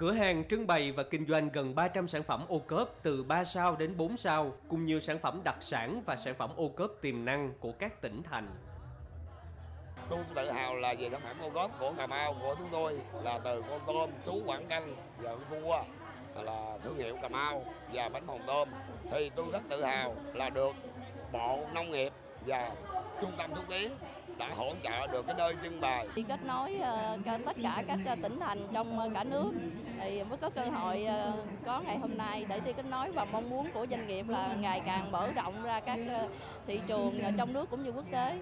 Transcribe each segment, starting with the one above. Cửa hàng trưng bày và kinh doanh gần 300 sản phẩm OCOP từ 3 sao đến 4 sao, cùng nhiều sản phẩm đặc sản và sản phẩm OCOP tiềm năng của các tỉnh thành. Tôi cũng tự hào là về sản phẩm OCOP của Cà Mau của chúng tôi là từ con tôm, chú quảng canh và con cua là thương hiệu Cà Mau và bánh bông tôm. Thì tôi rất tự hào là được Bộ Nông nghiệp và Trung tâm Xúc tiến đã hỗ trợ được cái nơi trưng bày. Đi kết nối tất cả các tỉnh thành trong cả nước thì mới có cơ hội có ngày hôm nay để đi kết nối, và mong muốn của doanh nghiệp là ngày càng mở rộng ra các thị trường trong nước cũng như quốc tế.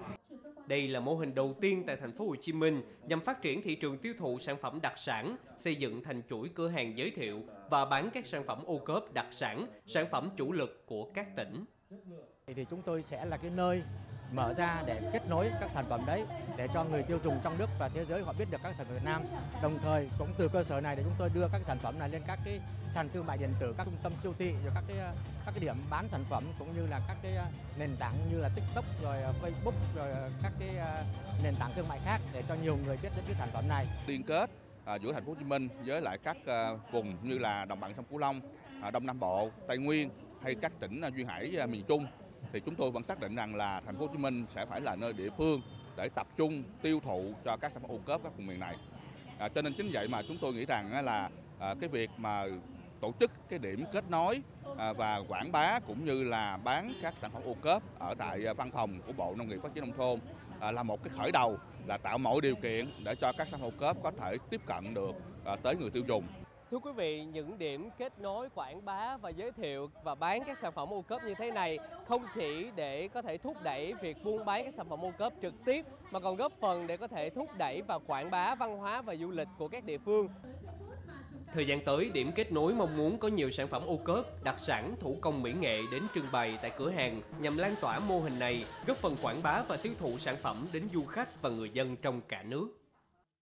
Đây là mô hình đầu tiên tại thành phố Hồ Chí Minh nhằm phát triển thị trường tiêu thụ sản phẩm đặc sản, xây dựng thành chuỗi cửa hàng giới thiệu và bán các sản phẩm OCOP đặc sản, sản phẩm chủ lực của các tỉnh. Thì chúng tôi sẽ là cái nơi mở ra để kết nối các sản phẩm đấy để cho người tiêu dùng trong nước và thế giới họ biết được các sản phẩm Việt Nam. Đồng thời cũng từ cơ sở này để chúng tôi đưa các sản phẩm này lên các cái sàn thương mại điện tử, các trung tâm siêu thị, rồi các cái điểm bán sản phẩm cũng như là các cái nền tảng như là TikTok rồi Facebook rồi các cái nền tảng thương mại khác để cho nhiều người biết đến cái sản phẩm này. Liên kết giữa thành phố Hồ Chí Minh với lại các vùng như là đồng bằng sông Cửu Long, Đông Nam Bộ, Tây Nguyên hay các tỉnh duyên hải miền Trung, thì chúng tôi vẫn xác định rằng là thành phố Hồ Chí Minh sẽ phải là nơi địa phương để tập trung tiêu thụ cho các sản phẩm OCOP các vùng miền này. Cho nên chính vậy mà chúng tôi nghĩ rằng là cái việc mà tổ chức cái điểm kết nối và quảng bá cũng như là bán các sản phẩm OCOP ở tại văn phòng của Bộ Nông nghiệp Phát triển Nông thôn là một cái khởi đầu, là tạo mọi điều kiện để cho các sản phẩm OCOP có thể tiếp cận được tới người tiêu dùng. Thưa quý vị, những điểm kết nối, quảng bá và giới thiệu và bán các sản phẩm OCOP như thế này không chỉ để có thể thúc đẩy việc buôn bán các sản phẩm OCOP trực tiếp mà còn góp phần để có thể thúc đẩy và quảng bá văn hóa và du lịch của các địa phương. Thời gian tới, điểm kết nối mong muốn có nhiều sản phẩm OCOP, đặc sản, thủ công mỹ nghệ đến trưng bày tại cửa hàng nhằm lan tỏa mô hình này, góp phần quảng bá và tiêu thụ sản phẩm đến du khách và người dân trong cả nước.